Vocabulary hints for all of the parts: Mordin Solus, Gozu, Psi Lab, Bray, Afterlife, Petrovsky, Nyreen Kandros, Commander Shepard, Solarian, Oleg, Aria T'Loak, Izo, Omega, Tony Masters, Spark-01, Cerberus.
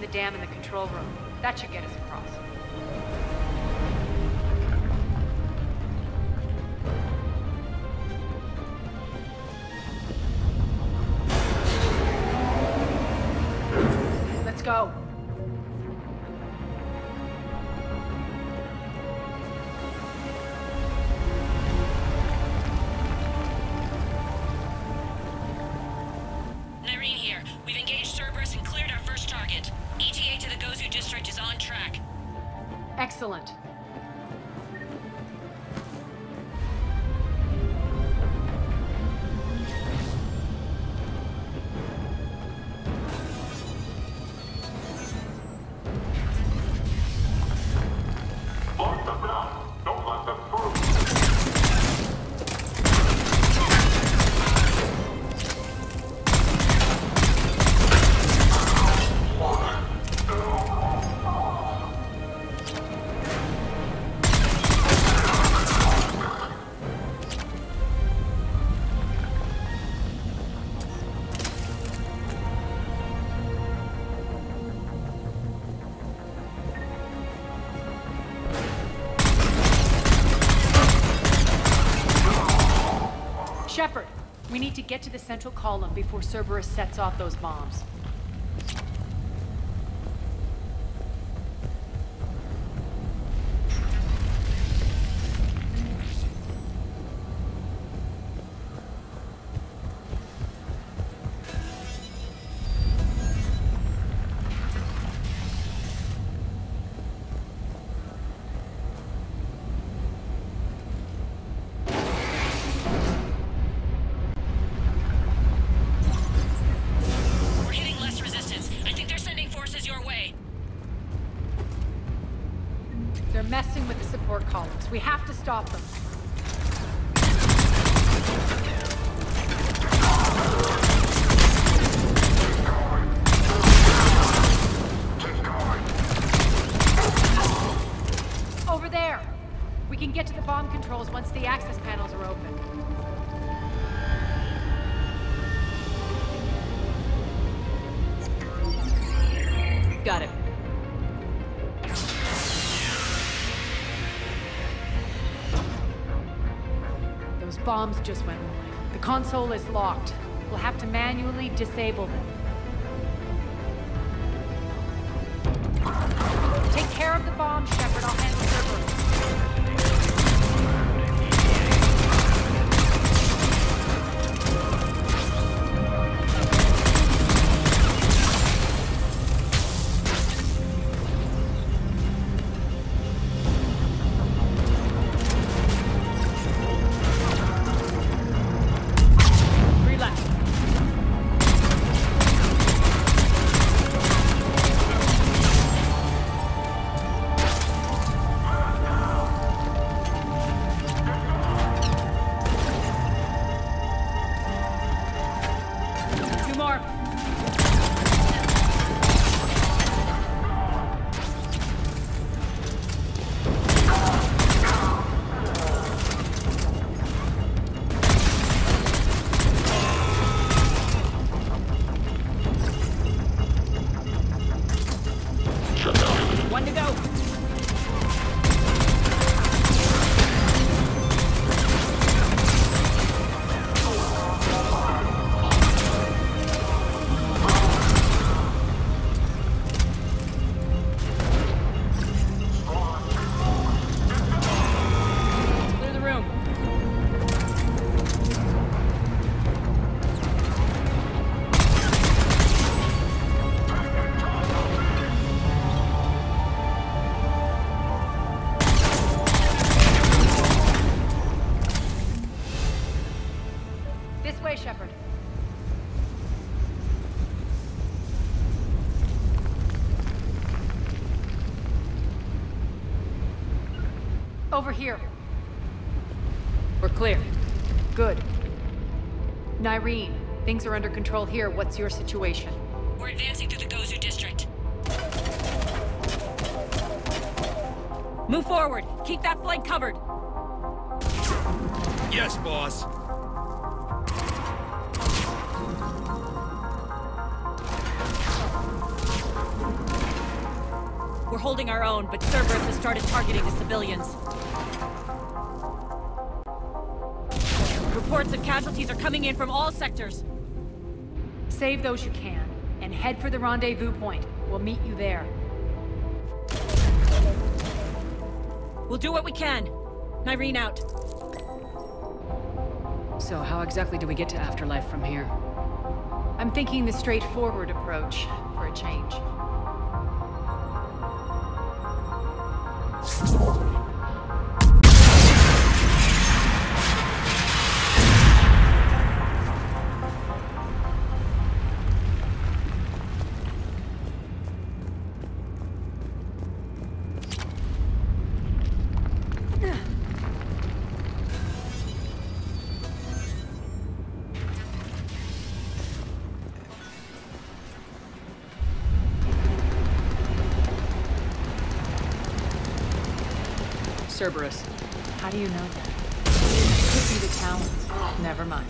the dam in the control room. That should get us across. Let's go. Nyreen here. We've engaged Cerberus and cleared our first target. ETA to the Gozu district is on track. Excellent. Shepard, we need to get to the central column before Cerberus sets off those bombs. They're messing with the support columns. We have to stop them. Over there! We can get to the bomb controls once the access panels are open. Got it. Those bombs just went live. The console is locked. We'll have to manually disable them. Take care of the bomb, Shepard. I'll handle over here. We're clear. Good. Nyreen, things are under control here. What's your situation? We're advancing through the Gozu district. Move forward. Keep that flank covered. Yes, boss. We're holding our own, but Cerberus has started targeting the civilians. Reports of casualties are coming in from all sectors. Save those you can, and head for the rendezvous point. We'll meet you there. We'll do what we can. Nyreen out. So how exactly do we get to Afterlife from here? I'm thinking the straightforward approach, for a change. Cerberus. How do you know that? Could be the talent. Never mind.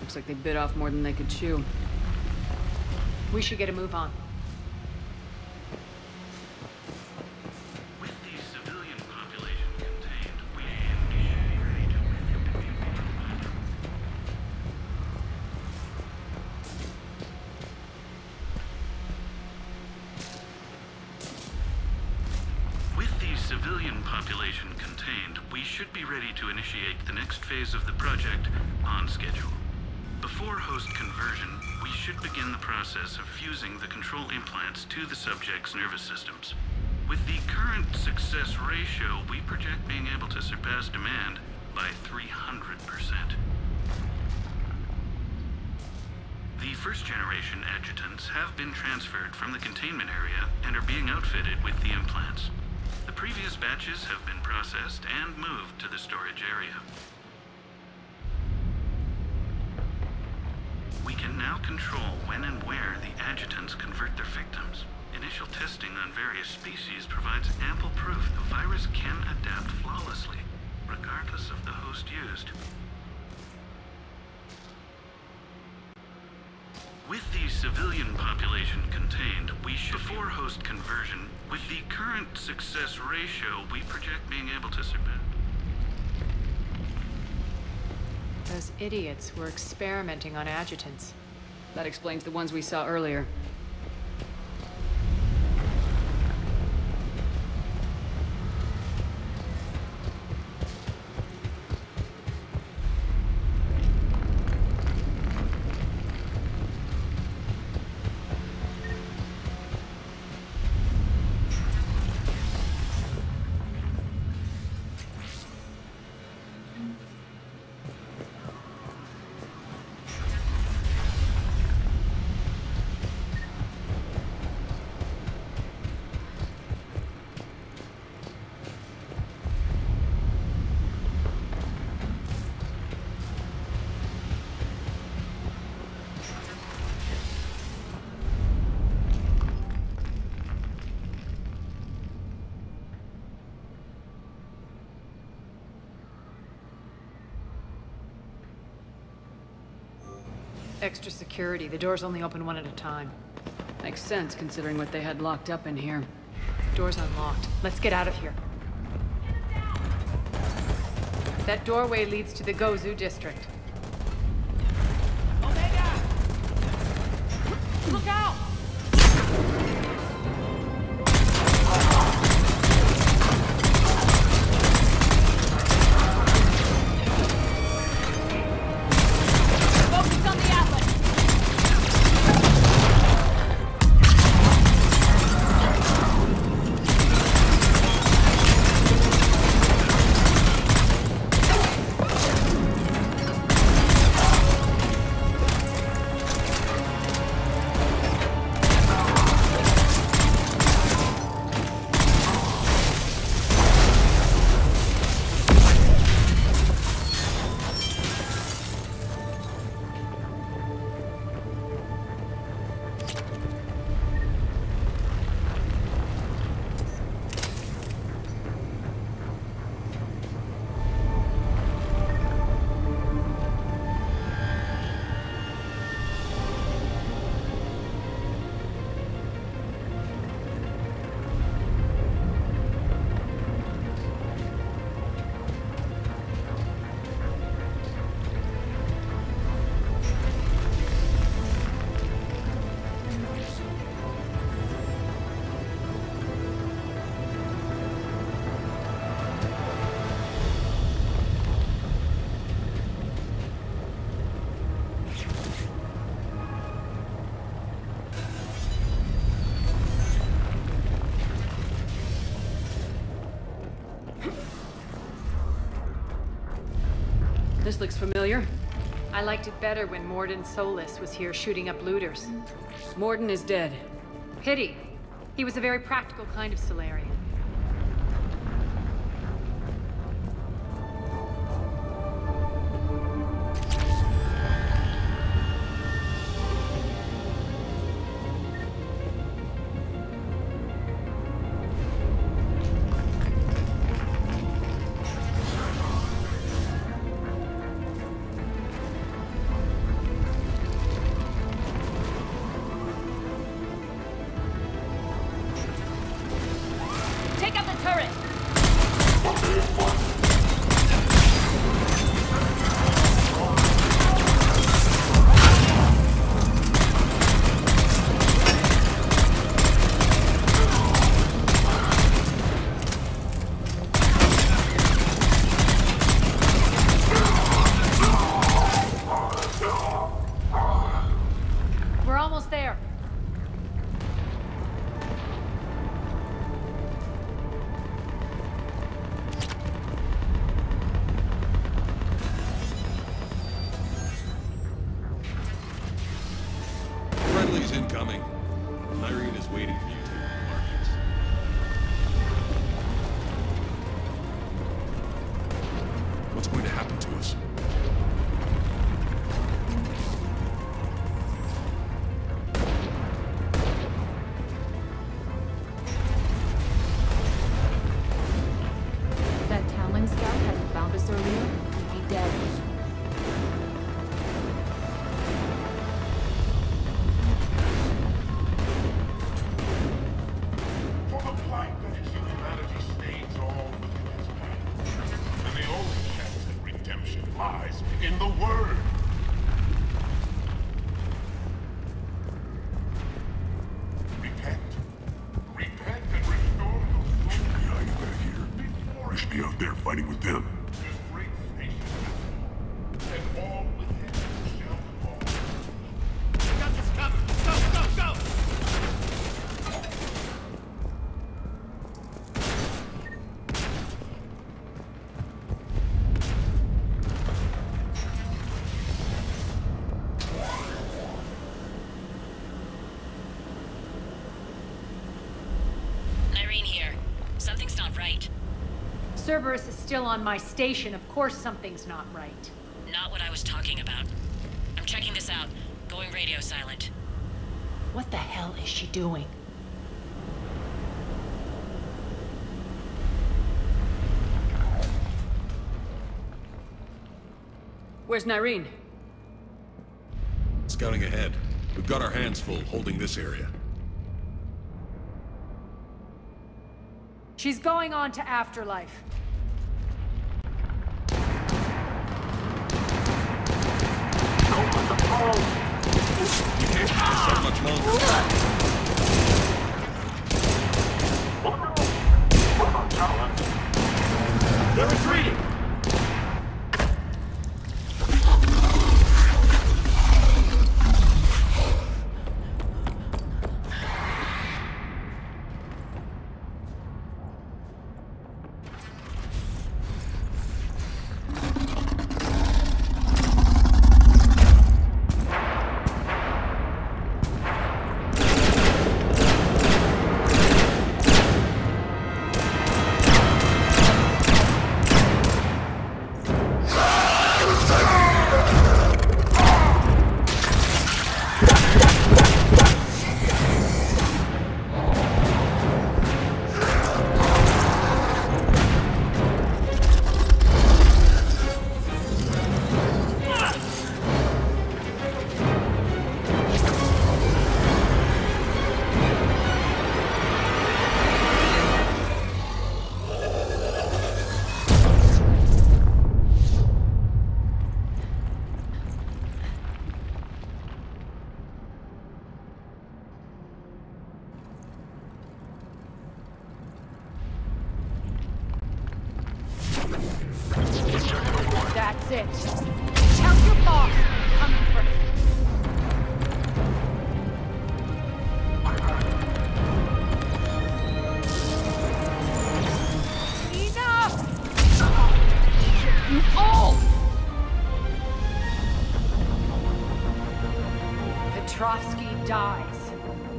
Looks like they bit off more than they could chew. We should get a move on. With the civilian population contained, we should be ready to initiate the next phase of the project on schedule. Before host conversion, we should begin the process of fusing the control implants to the subject's nervous systems. With the current success ratio, we project being able to surpass demand by 300%. The first generation adjutants have been transferred from the containment area and are being outfitted with the implants. The previous batches have been processed and moved to the storage area. We can now control when and where the adjutants convert their victims. Initial testing on various species provides ample proof the virus can adapt flawlessly, regardless of the host used. With the civilian population contained, we should... Before host conversion, with the current success ratio, we project being able to submit... Those idiots were experimenting on adjutants. That explains the ones we saw earlier. Extra security. The doors only open one at a time. Makes sense, considering what they had locked up in here. Door's unlocked. Let's get out of here. That doorway leads to the Gozu district. Omega! Look out! This looks familiar. I liked it better when Mordin Solus was here shooting up looters. Mordin is dead. Pity. He was a very practical kind of Solarian. Cerberus is still on my station. Of course something's not right. Not what I was talking about. I'm checking this out. Going radio silent. What the hell is she doing? Where's Nyreen? Scouting ahead. We've got our hands full holding this area. She's going on to Afterlife. You can't so much longer. They're retreating.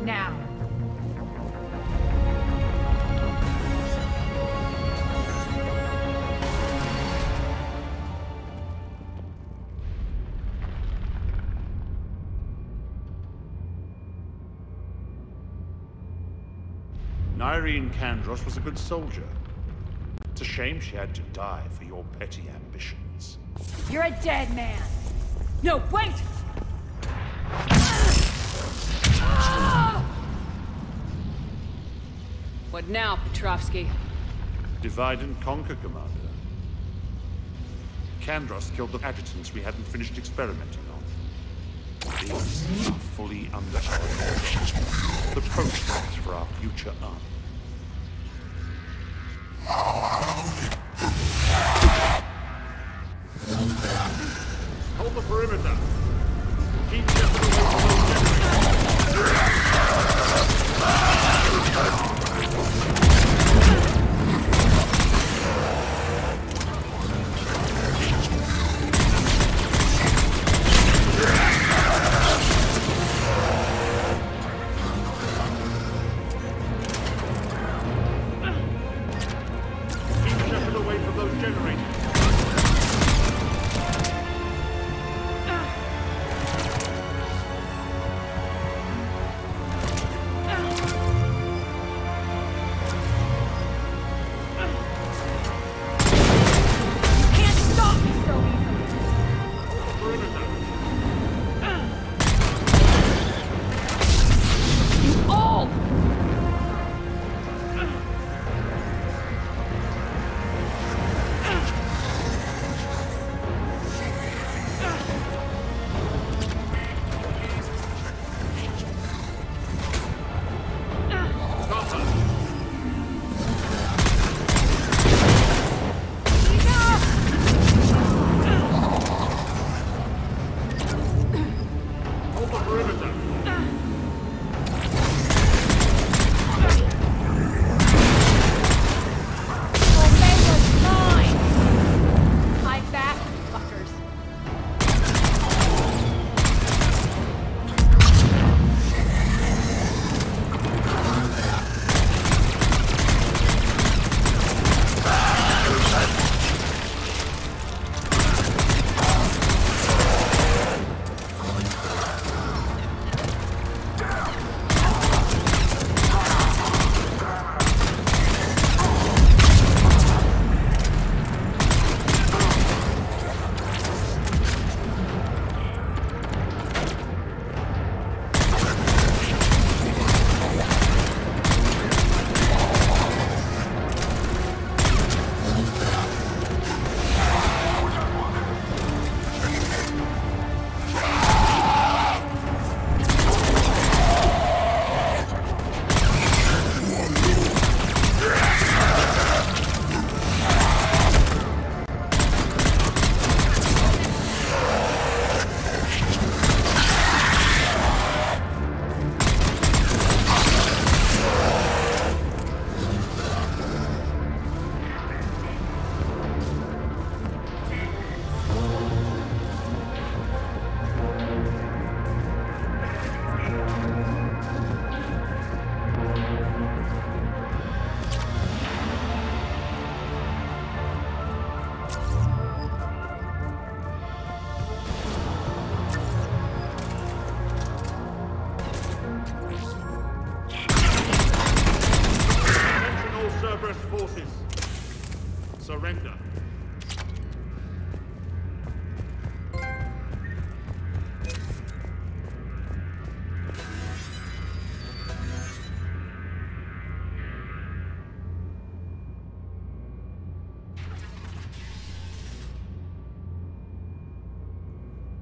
now. Nyreen Kandros was a good soldier. It's a shame she had to die for your petty ambitions. You're a dead man! No, wait! What now, Petrovsky? Divide and conquer, Commander. Kandros killed the adjutants we hadn't finished experimenting on. These are fully understood. The protocols for our future army. Hold the perimeter. Keep the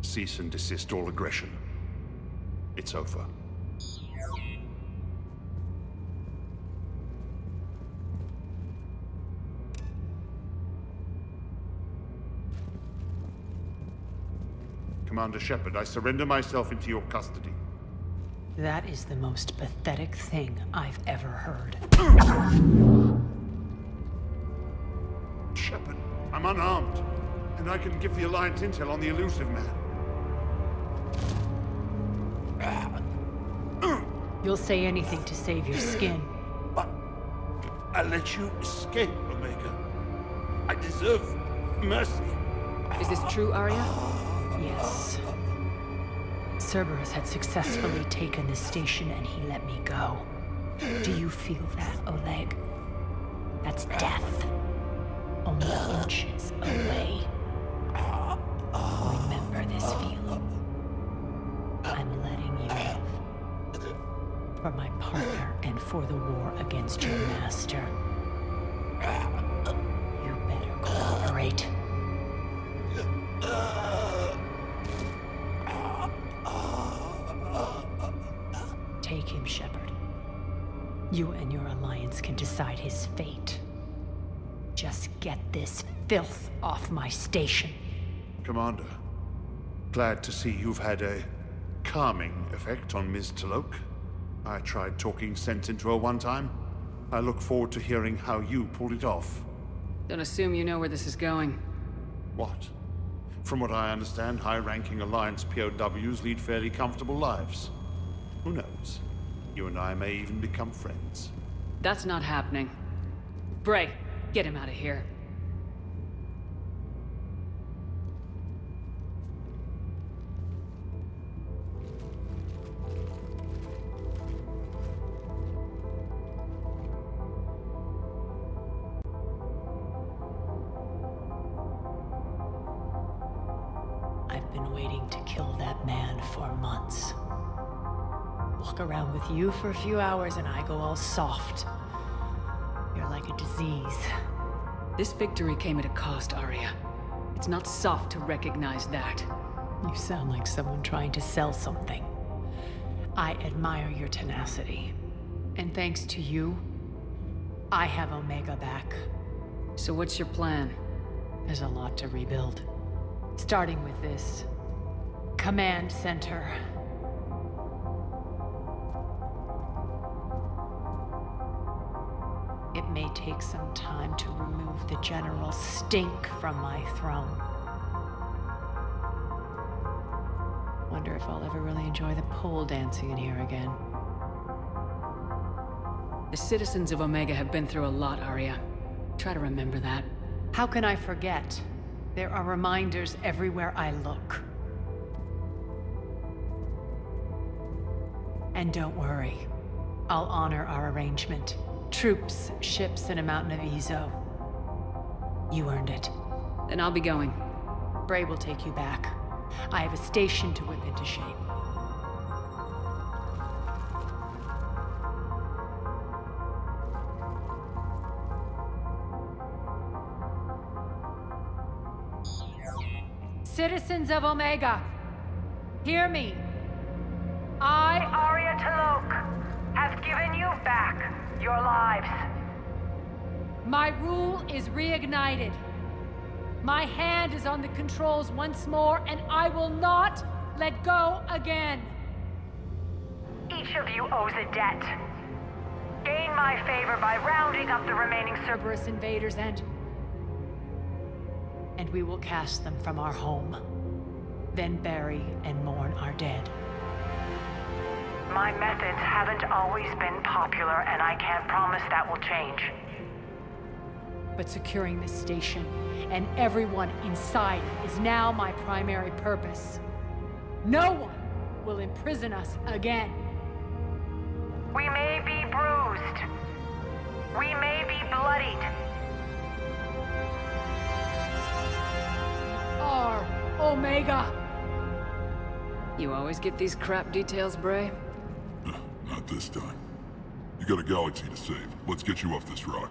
Cease and desist all aggression. It's over. Commander Shepard, I surrender myself into your custody. That is the most pathetic thing I've ever heard. Shepard, I'm unarmed, and I can give the Alliance intel on the elusive man. You'll say anything to save your skin. I let you escape, Omega. I deserve mercy. Is this true, Aria? Yes. Cerberus had successfully taken this station and he let me go. Do you feel that, Oleg? That's death. Only inches away. Remember this feeling. I'm letting you live. For my partner and for the war against your master. You better cooperate. Take him, Shepard. You and your alliance can decide his fate. Just get this filth off my station. Commander, glad to see you've had a calming effect on Ms. T'Loak. I tried talking sense into her one time. I look forward to hearing how you pulled it off. Don't assume you know where this is going. What? From what I understand, high-ranking Alliance POWs lead fairly comfortable lives. Who knows? You and I may even become friends. That's not happening. Bray, get him out of here. I've been waiting to kill that man for months. Walk around with you for a few hours and I go all soft. You're like a disease. This victory came at a cost, Aria. It's not soft to recognize that. You sound like someone trying to sell something. I admire your tenacity. And thanks to you, I have Omega back. So what's your plan? There's a lot to rebuild. Starting with this command center. It may take some time to remove the general stink from my throne. Wonder if I'll ever really enjoy the pole dancing in here again. The citizens of Omega have been through a lot, Aria. Try to remember that. How can I forget? There are reminders everywhere I look. And don't worry. I'll honor our arrangement. Troops, ships, and a mountain of Izo. You earned it. Then I'll be going. Bray will take you back. I have a station to whip into shape. Citizens of Omega, hear me. I, Aria T'Loak, have given you back your lives. My rule is reignited. My hand is on the controls once more, and I will not let go again. Each of you owes a debt. Gain my favor by rounding up the remaining Cerberus invaders and we will cast them from our home, then bury and mourn our dead. My methods haven't always been popular, and I can't promise that will change. But securing this station and everyone inside is now my primary purpose. No one will imprison us again. We may be bruised. We may be bloodied. Our Omega. You always get these crap details, Bray? Not this time. You got a galaxy to save. Let's get you off this rock.